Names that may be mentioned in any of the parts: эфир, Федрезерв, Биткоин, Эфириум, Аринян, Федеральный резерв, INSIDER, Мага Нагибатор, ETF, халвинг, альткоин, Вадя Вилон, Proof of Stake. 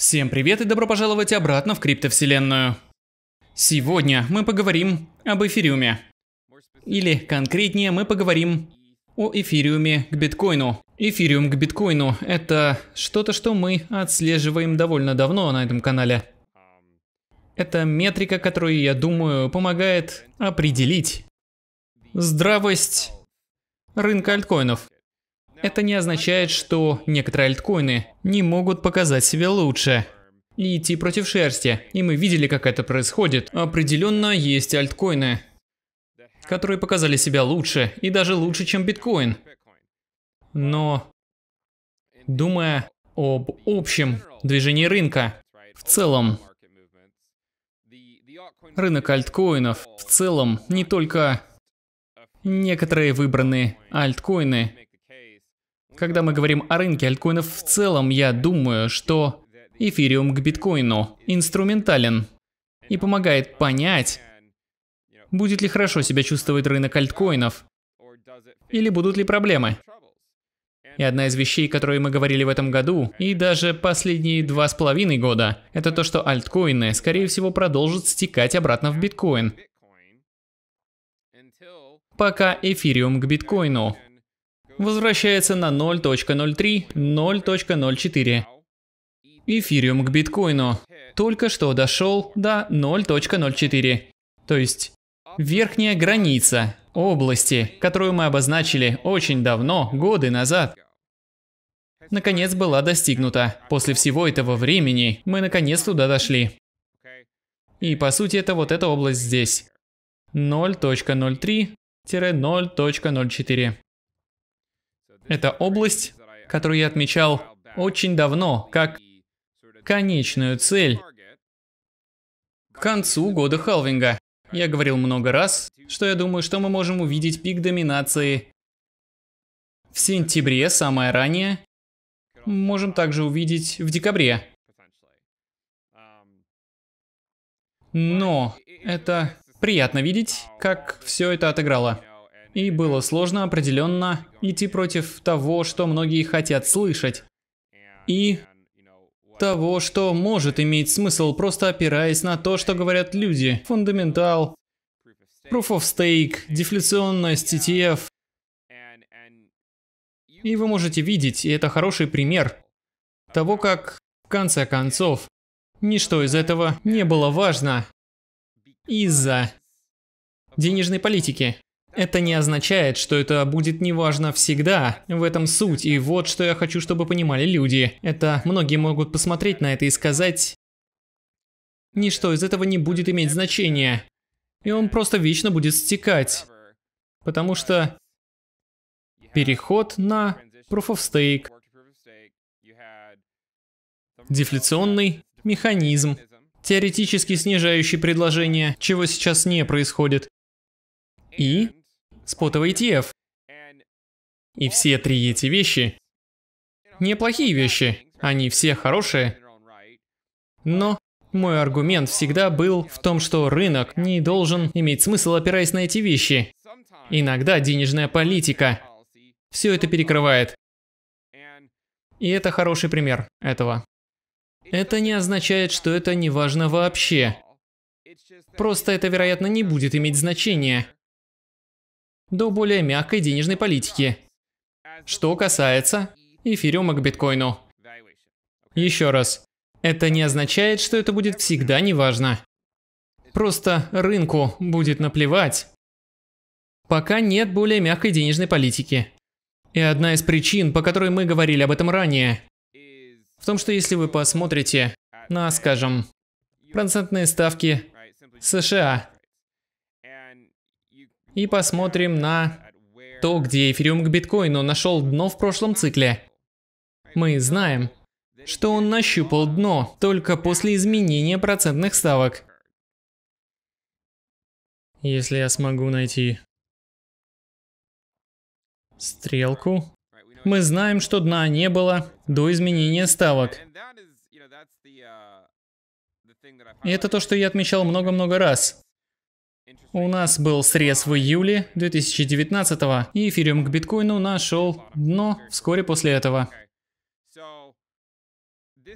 Всем привет и добро пожаловать обратно в криптовселенную. Сегодня мы поговорим об эфириуме. Или конкретнее мы поговорим о эфириуме к биткоину. Эфириум к биткоину – это что-то, что мы отслеживаем довольно давно на этом канале. Это метрика, которая, я думаю, помогает определить здравость рынка альткоинов. Это не означает, что некоторые альткоины не могут показать себя лучше и идти против шерсти. И мы видели, как это происходит. Определенно есть альткоины, которые показали себя лучше и даже лучше, чем биткоин. Но думая об общем движении рынка в целом, рынок альткоинов в целом, не только некоторые выбранные альткоины. Когда мы говорим о рынке альткоинов в целом, я думаю, что эфириум к биткоину инструментален и помогает понять, будет ли хорошо себя чувствовать рынок альткоинов или будут ли проблемы. И одна из вещей, о которой мы говорили в этом году, и даже последние 2,5 года, это то, что альткоины, скорее всего, продолжат стекать обратно в биткоин, пока эфириум к биткоину возвращается на 0.03, 0.04. Эфириум к биткоину только что дошел до 0.04, то есть верхняя граница области, которую мы обозначили очень давно, годы назад, наконец была достигнута. После всего этого времени мы наконец туда дошли. И по сути это вот эта область здесь. 0.03-0.04. Это область, которую я отмечал очень давно, как конечную цель к концу года халвинга. Я говорил много раз, что я думаю, что мы можем увидеть пик доминации в сентябре, самое раннее. Можем также увидеть в декабре. Но это приятно видеть, как все это отыграло. И было сложно определенно идти против того, что многие хотят слышать, и того, что может иметь смысл, просто опираясь на то, что говорят люди. Фундаментал, Proof of Stake, дефляционность, ETF. И вы можете видеть, и это хороший пример того, как в конце концов ничто из этого не было важно из-за денежной политики. Это не означает, что это будет неважно всегда. В этом суть, и вот что я хочу, чтобы понимали люди. Это многие могут посмотреть на это и сказать, ничто из этого не будет иметь значения. И он просто вечно будет стекать. Потому что переход на Proof of Stake, дефляционный механизм, теоретически снижающий предложение, чего сейчас не происходит, и спотовый ETF. И все три эти вещи неплохие вещи, они все хорошие. Но мой аргумент всегда был в том, что рынок не должен иметь смысл, опираясь на эти вещи. Иногда денежная политика все это перекрывает. И это хороший пример этого. Это не означает, что это не важно вообще. Просто это, вероятно, не будет иметь значения до более мягкой денежной политики, что касается эфириума к биткоину. Еще раз, это не означает, что это будет всегда неважно. Просто рынку будет наплевать, пока нет более мягкой денежной политики. И одна из причин, по которой мы говорили об этом ранее, в том, что если вы посмотрите на, скажем, процентные ставки США, и посмотрим на то, где эфириум к биткоину нашел дно в прошлом цикле. Мы знаем, что он нащупал дно только после изменения процентных ставок. Если я смогу найти стрелку. Мы знаем, что дна не было до изменения ставок. И это то, что я отмечал много-много раз. У нас был срез в июле 2019-го, и эфириум к биткоину нашел дно вскоре после этого.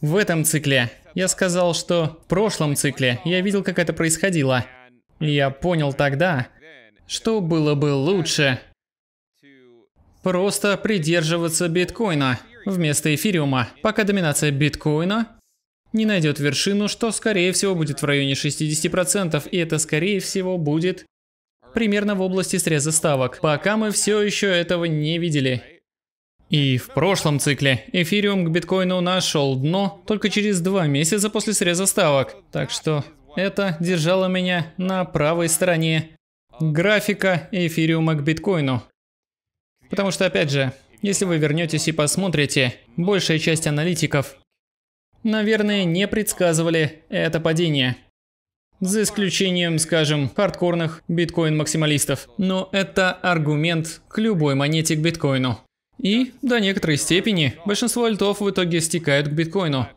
в этом цикле. Я сказал, что в прошлом цикле я видел, как это происходило. И я понял тогда, что было бы лучше просто придерживаться биткоина вместо эфириума, пока доминация биткоина не найдет вершину, что, скорее всего, будет в районе 60%, и это, скорее всего, будет примерно в области среза ставок, пока мы все еще этого не видели. И в прошлом цикле эфириум к биткоину нашел дно только через 2 месяца после среза ставок. Так что это держало меня на правой стороне графика эфириума к биткоину. Потому что, опять же, если вы вернетесь и посмотрите, большая часть аналитиков, наверное, не предсказывали это падение. За исключением, скажем, хардкорных биткоин-максималистов. Но это аргумент к любой монете к биткоину. И до некоторой степени большинство альтов в итоге стекают к биткоину.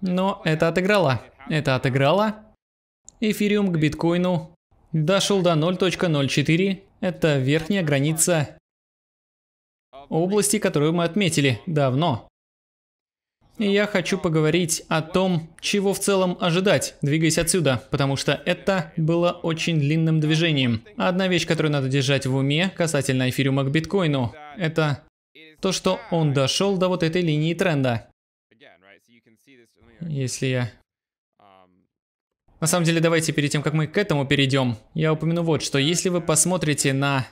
Но это отыграло. Это отыграло. Эфириум к биткоину дошел до 0.04. Это верхняя граница области, которую мы отметили давно. И я хочу поговорить о том, чего в целом ожидать, двигаясь отсюда, потому что это было очень длинным движением. Одна вещь, которую надо держать в уме касательно эфириума к биткоину, это то, что он дошел до вот этой линии тренда. Если я... На самом деле, давайте перед тем, как мы к этому перейдем, я упомяну вот что. Если вы посмотрите на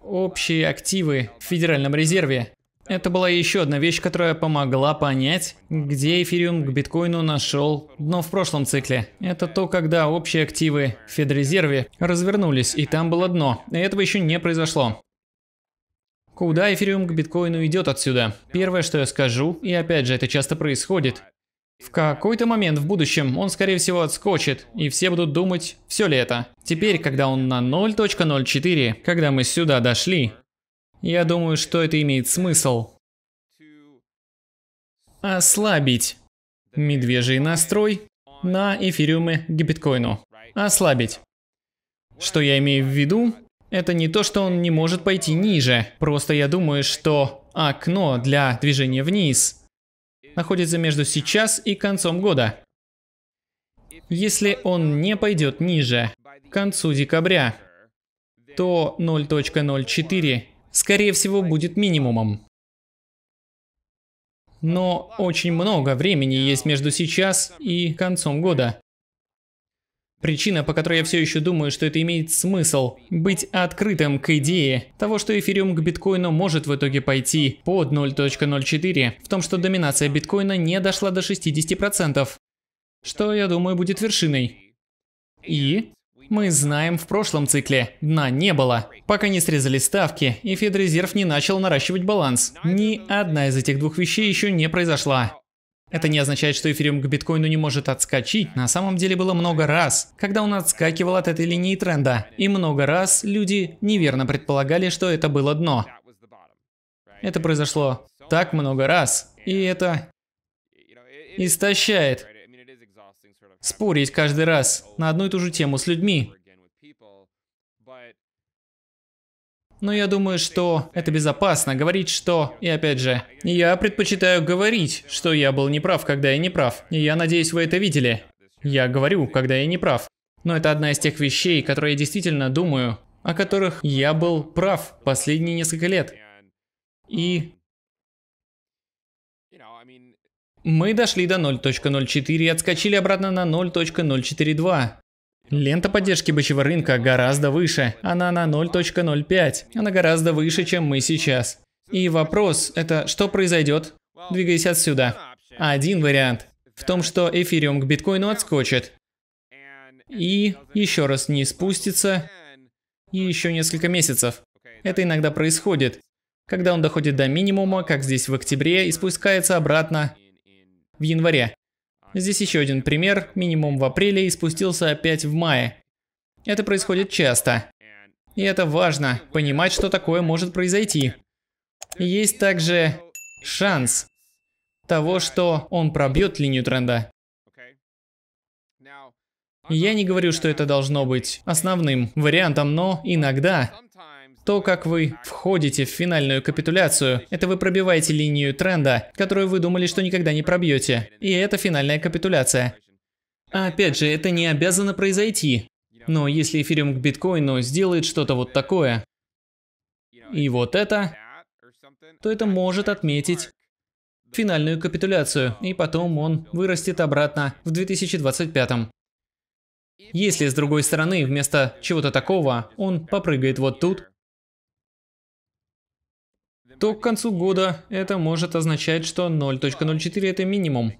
общие активы в Федеральном резерве, это была еще одна вещь, которая помогла понять, где эфириум к биткоину нашел дно в прошлом цикле. Это то, когда общие активы в Федрезерве развернулись, и там было дно. И этого еще не произошло. Куда эфириум к биткоину идет отсюда? Первое, что я скажу, и опять же, это часто происходит. В какой-то момент в будущем он, скорее всего, отскочит, и все будут думать, все ли это. Теперь, когда он на 0.04, когда мы сюда дошли, я думаю, что это имеет смысл. Ослабить медвежий настрой на эфириумы к биткоину. Ослабить. Что я имею в виду? Это не то, что он не может пойти ниже. Просто я думаю, что окно для движения вниз находится между сейчас и концом года. Если он не пойдет ниже к концу декабря, то 0.04... скорее всего, будет минимумом. Но очень много времени есть между сейчас и концом года. Причина, по которой я все еще думаю, что это имеет смысл, быть открытым к идее того, что эфириум к биткоину может в итоге пойти под 0.04, в том, что доминация биткоина не дошла до 60%, что, я думаю, будет вершиной. И... мы знаем, в прошлом цикле дна не было, пока не срезали ставки, и Федрезерв не начал наращивать баланс. Ни одна из этих двух вещей еще не произошла. Это не означает, что эфириум к биткоину не может отскочить. На самом деле было много раз, когда он отскакивал от этой линии тренда. И много раз люди неверно предполагали, что это было дно. Это произошло так много раз, и это истощает. Спорить каждый раз на одну и ту же тему с людьми. Но я думаю, что это безопасно говорить, что... И опять же, я предпочитаю говорить, что я был неправ, когда я не прав. И я надеюсь, вы это видели. Я говорю, когда я не прав. Но это одна из тех вещей, которые я действительно думаю, о которых я был прав последние несколько лет. И... мы дошли до 0.04 и отскочили обратно на 0.042. Лента поддержки бычьего рынка гораздо выше. Она на 0.05. Она гораздо выше, чем мы сейчас. И вопрос – это что произойдет, двигаясь отсюда? Один вариант в том, что эфириум к биткоину отскочит. И еще раз не спустится. И еще несколько месяцев. Это иногда происходит. Когда он доходит до минимума, как здесь в октябре, и спускается обратно в январе. Здесь еще один пример. Минимум в апреле и спустился опять в мае. Это происходит часто. И это важно, понимать, что такое может произойти. Есть также шанс того, что он пробьет линию тренда. Я не говорю, что это должно быть основным вариантом, но иногда То, как вы входите в финальную капитуляцию, это вы пробиваете линию тренда, которую вы думали, что никогда не пробьете. И это финальная капитуляция. А опять же, это не обязано произойти. Но если эфириум к биткоину сделает что-то вот такое, и вот это, то это может отметить финальную капитуляцию, и потом он вырастет обратно в 2025-м. Если, с другой стороны, вместо чего-то такого он попрыгает вот тут, то к концу года это может означать, что 0.04 – это минимум.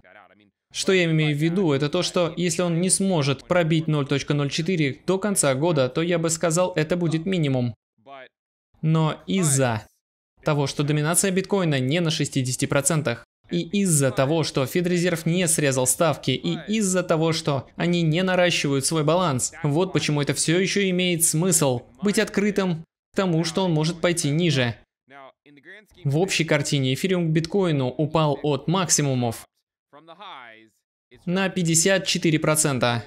Что я имею в виду, это то, что если он не сможет пробить 0.04 до конца года, то я бы сказал, это будет минимум. Но из-за того, что доминация биткоина не на 60%, и из-за того, что Федрезерв не срезал ставки, и из-за того, что они не наращивают свой баланс, вот почему это все еще имеет смысл быть открытым к тому, что он может пойти ниже. В общей картине эфириум к биткоину упал от максимумов на 54%.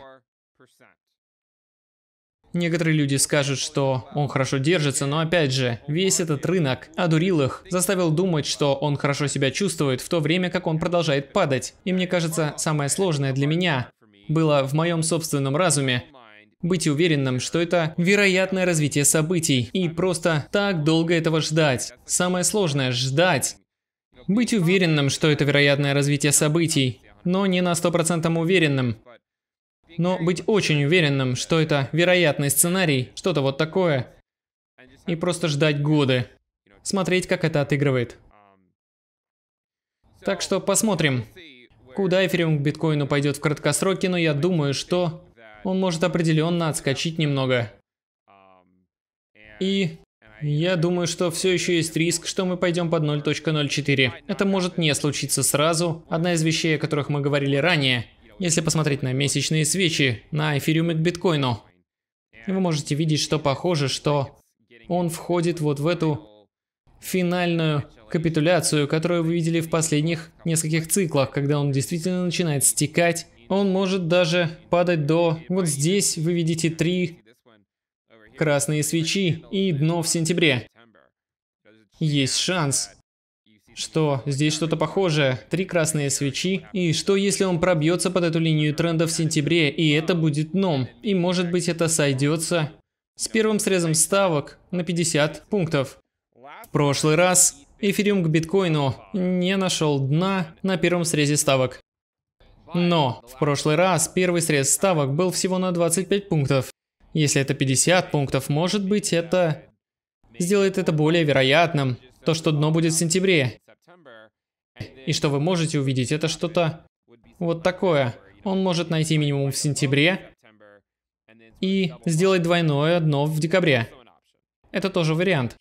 Некоторые люди скажут, что он хорошо держится, но опять же, весь этот рынок одурил их, заставил думать, что он хорошо себя чувствует, в то время как он продолжает падать. И мне кажется, самое сложное для меня было в моем собственном разуме быть уверенным, что это вероятное развитие событий, и просто так долго этого ждать. Самое сложное – ждать. Быть уверенным, что это вероятное развитие событий, но не на 100% уверенным. Но быть очень уверенным, что это вероятный сценарий, что-то вот такое, и просто ждать годы, смотреть, как это отыгрывает. Так что посмотрим, куда эфириум к биткоину пойдет в краткосроке, но я думаю, что он может определенно отскочить немного. И я думаю, что все еще есть риск, что мы пойдем под 0.04. Это может не случиться сразу. Одна из вещей, о которых мы говорили ранее. Если посмотреть на месячные свечи на эфириуме к биткоину, вы можете видеть, что похоже, что он входит вот в эту финальную капитуляцию, которую вы видели в последних нескольких циклах, когда он действительно начинает стекать. Он может даже падать до... Вот здесь вы видите 3 красные свечи и дно в сентябре. Есть шанс, что здесь что-то похожее. 3 красные свечи. И что если он пробьется под эту линию тренда в сентябре, и это будет дном? И может быть это сойдется с первым срезом ставок на 50 пунктов. В прошлый раз эфириум к биткоину не нашел дна на первом срезе ставок. Но в прошлый раз первый срез ставок был всего на 25 пунктов. Если это 50 пунктов, может быть, это сделает это более вероятным, то, что дно будет в сентябре. И что вы можете увидеть, это что-то вот такое. Он может найти минимум в сентябре и сделать двойное дно в декабре. Это тоже вариант.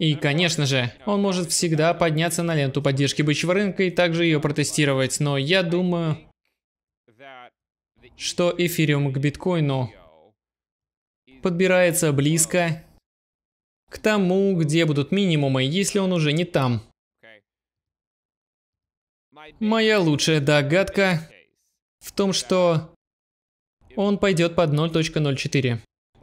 И, конечно же, он может всегда подняться на ленту поддержки бычьего рынка и также ее протестировать, но я думаю, что эфириум к биткоину подбирается близко к тому, где будут минимумы, если он уже не там. Моя лучшая догадка в том, что он пойдет под 0.04.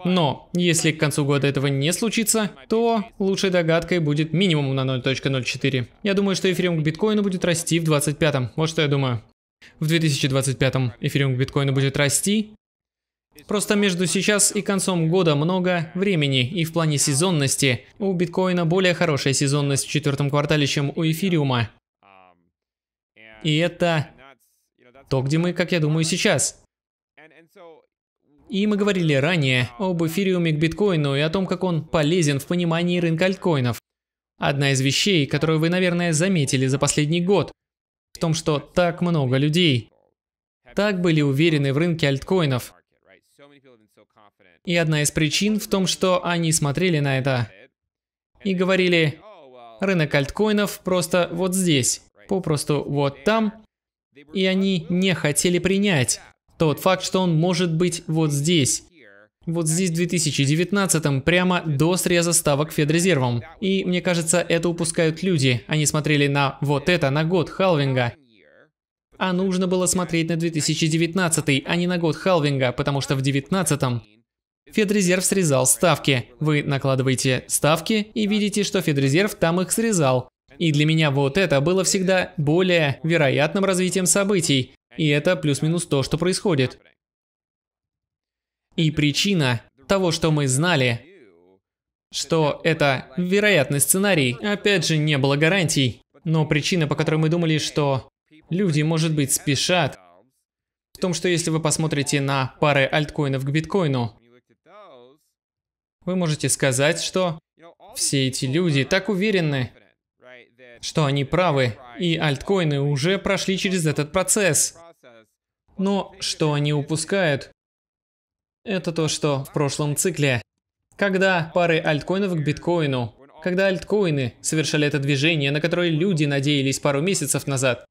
Но если к концу года этого не случится, то лучшей догадкой будет минимум на 0.04. Я думаю, что эфириум к биткоину будет расти в 2025-м. Вот что я думаю. В 2025-м эфириум к биткоину будет расти. Просто между сейчас и концом года много времени, и в плане сезонности у биткоина более хорошая сезонность в 4-м квартале, чем у эфириума. И это то, где мы, как я думаю, сейчас. И мы говорили ранее об эфириуме к биткоину и о том, как он полезен в понимании рынка альткоинов. Одна из вещей, которую вы, наверное, заметили за последний год, в том, что так много людей так были уверены в рынке альткоинов. И одна из причин в том, что они смотрели на это и говорили, рынок альткоинов просто вот здесь, попросту вот там, и они не хотели принять тот факт, что он может быть вот здесь в 2019-м, прямо до среза ставок Федрезервом. И мне кажется, это упускают люди. Они смотрели на вот это, на год халвинга. А нужно было смотреть на 2019-й, а не на год халвинга, потому что в 2019-м Федрезерв срезал ставки. Вы накладываете ставки и видите, что Федрезерв там их срезал. И для меня вот это было всегда более вероятным развитием событий. И это плюс-минус то, что происходит. И причина того, что мы знали, что это вероятный сценарий, опять же, не было гарантий. Но причина, по которой мы думали, что люди, может быть, спешат, в том, что если вы посмотрите на пары альткоинов к биткоину, вы можете сказать, что все эти люди так уверены, что они правы, и альткоины уже прошли через этот процесс. Но что они упускают, это то, что в прошлом цикле, когда пары альткоинов к биткоину, когда альткоины совершали это движение, на которое люди надеялись пару месяцев назад,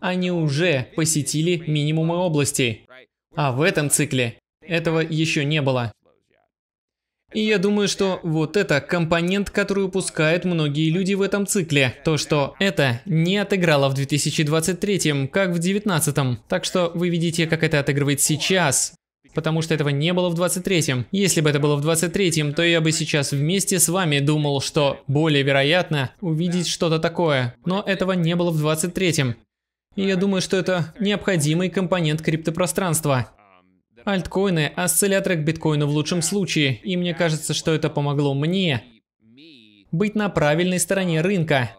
они уже посетили минимумы области. А в этом цикле этого еще не было. И я думаю, что вот это компонент, который упускают многие люди в этом цикле. То, что это не отыграло в 2023, как в 2019. Так что вы видите, как это отыгрывает сейчас. Потому что этого не было в 2023. Если бы это было в 2023, то я бы сейчас вместе с вами думал, что более вероятно увидеть что-то такое. Но этого не было в 2023. И я думаю, что это необходимый компонент криптопространства. Альткоины – осциллятор к биткоину в лучшем случае, и мне кажется, что это помогло мне быть на правильной стороне рынка.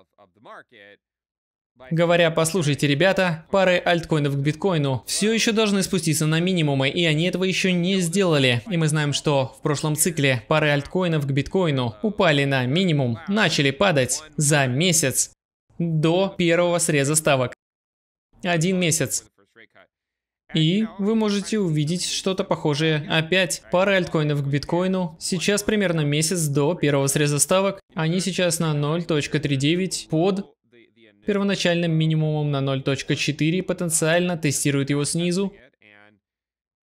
Говоря, послушайте, ребята, пары альткоинов к биткоину все еще должны спуститься на минимумы, и они этого еще не сделали. И мы знаем, что в прошлом цикле пары альткоинов к биткоину упали на минимум, начали падать за месяц до первого среза ставок. 1 месяц. И вы можете увидеть что-то похожее. Опять пара альткоинов к биткоину. Сейчас примерно месяц до первого среза ставок. Они сейчас на 0.39 под первоначальным минимумом на 0.4. Потенциально тестируют его снизу.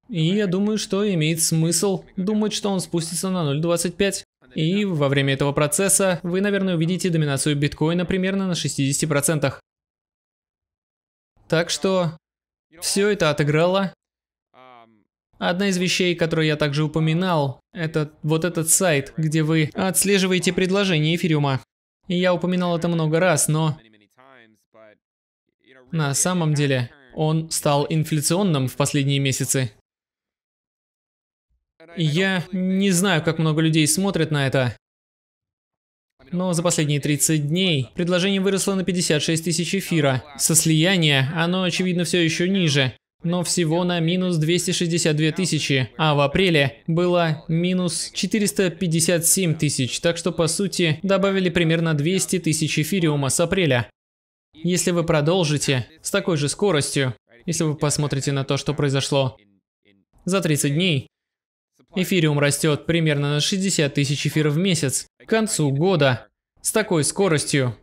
И я думаю, что имеет смысл думать, что он спустится на 0.25. И во время этого процесса вы, наверное, увидите доминацию биткоина примерно на 60%. Так что все это отыграло. Одна из вещей, которую я также упоминал, это вот этот сайт, где вы отслеживаете предложение эфириума. И я упоминал это много раз, но на самом деле он стал инфляционным в последние месяцы. И я не знаю, как много людей смотрят на это, но за последние 30 дней предложение выросло на 56 тысяч эфира. Со слияния оно, очевидно, все еще ниже, но всего на минус 262 тысячи, а в апреле было минус 457 тысяч, так что, по сути, добавили примерно 200 тысяч эфириума с апреля. Если вы продолжите с такой же скоростью, если вы посмотрите на то, что произошло за 30 дней, эфириум растет примерно на 60 тысяч эфиров в месяц. К концу года с такой скоростью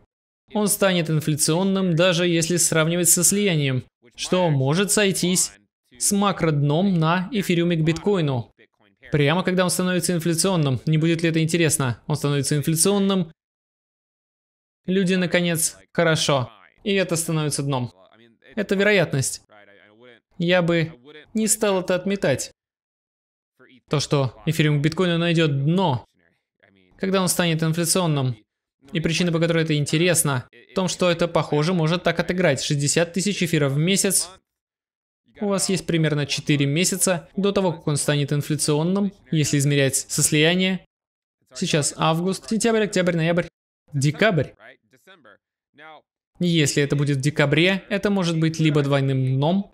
он станет инфляционным, даже если сравнивать со слиянием, что может сойтись с макродном на эфириуме к биткоину. Прямо когда он становится инфляционным. Не будет ли это интересно? Он становится инфляционным. Люди, наконец, хорошо. И это становится дном. Это вероятность. Я бы не стал это отметать. То, что эфириум к биткоину найдет дно, когда он станет инфляционным. И причина, по которой это интересно, в том, что это, похоже, может так отыграть. 60 тысяч эфиров в месяц. У вас есть примерно 4 месяца до того, как он станет инфляционным, если измерять со слияния. Сейчас август, сентябрь, октябрь, ноябрь, декабрь. Если это будет в декабре, это может быть либо двойным дном,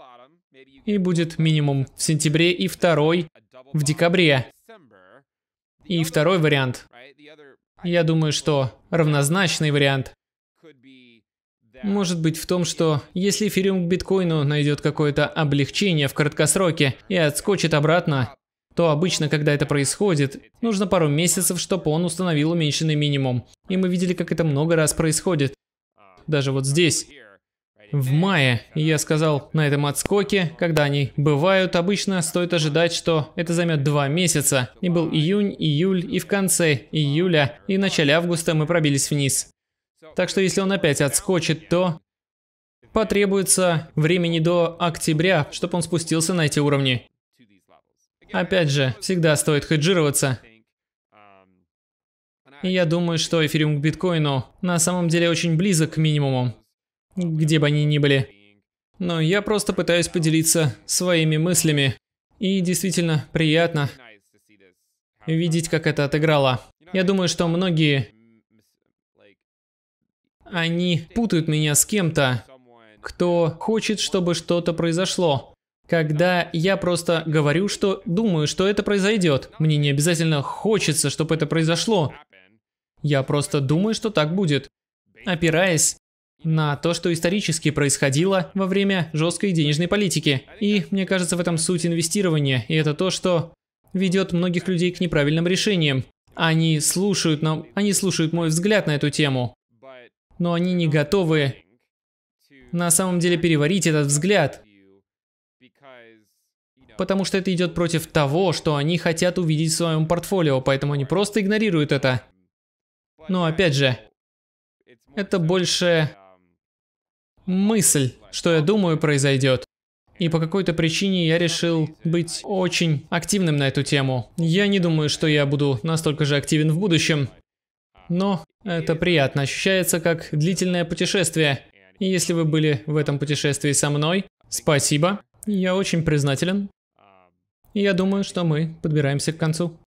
и будет минимум в сентябре, и второй в декабре. И второй вариант. Я думаю, что равнозначный вариант может быть в том, что если эфириум к биткоину найдет какое-то облегчение в краткосроке и отскочит обратно, то обычно, когда это происходит, нужно пару месяцев, чтобы он установил уменьшенный минимум. И мы видели, как это много раз происходит. Даже вот здесь. В мае, я сказал, на этом отскоке, когда они бывают, обычно стоит ожидать, что это займет 2 месяца. И был июнь, июль, и в конце июля, и в начале августа мы пробились вниз. Так что если он опять отскочит, то потребуется времени до октября, чтобы он спустился на эти уровни. Опять же, всегда стоит хеджироваться. И я думаю, что эфириум к биткоину на самом деле очень близок к минимуму, где бы они ни были. Но я просто пытаюсь поделиться своими мыслями. И действительно приятно видеть, как это отыграло. Я думаю, что многие, они путают меня с кем-то, кто хочет, чтобы что-то произошло. Когда я просто говорю, что думаю, что это произойдет, мне не обязательно хочется, чтобы это произошло. Я просто думаю, что так будет, опираясь на то, что исторически происходило во время жесткой денежной политики. И мне кажется, в этом суть инвестирования. И это то, что ведет многих людей к неправильным решениям. Они слушают мой взгляд на эту тему, но они не готовы на самом деле переварить этот взгляд, потому что это идет против того, что они хотят увидеть в своем портфолио, поэтому они просто игнорируют это. Но опять же, это больше мысль, что я думаю произойдет. И по какой-то причине я решил быть очень активным на эту тему. Я не думаю, что я буду настолько же активен в будущем, но это приятно ощущается как длительное путешествие. И если вы были в этом путешествии со мной, спасибо, я очень признателен. Я думаю, что мы подбираемся к концу.